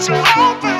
So happy.